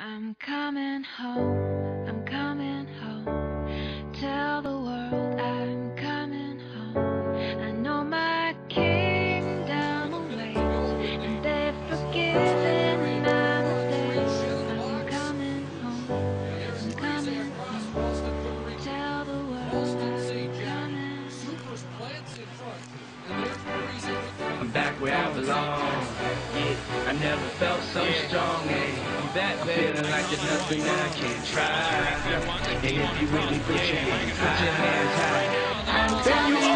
I'm coming home, I'm coming home. Tell the world I'm coming home. I know my kingdom awaits, and they've forgiven my mistakes. I'm coming home, I'm coming home. Tell the world I'm back where I belong. I never felt so strong, I'm back, feeling like there's nothing I can't try. And if you really put your hands high, I'm telling you.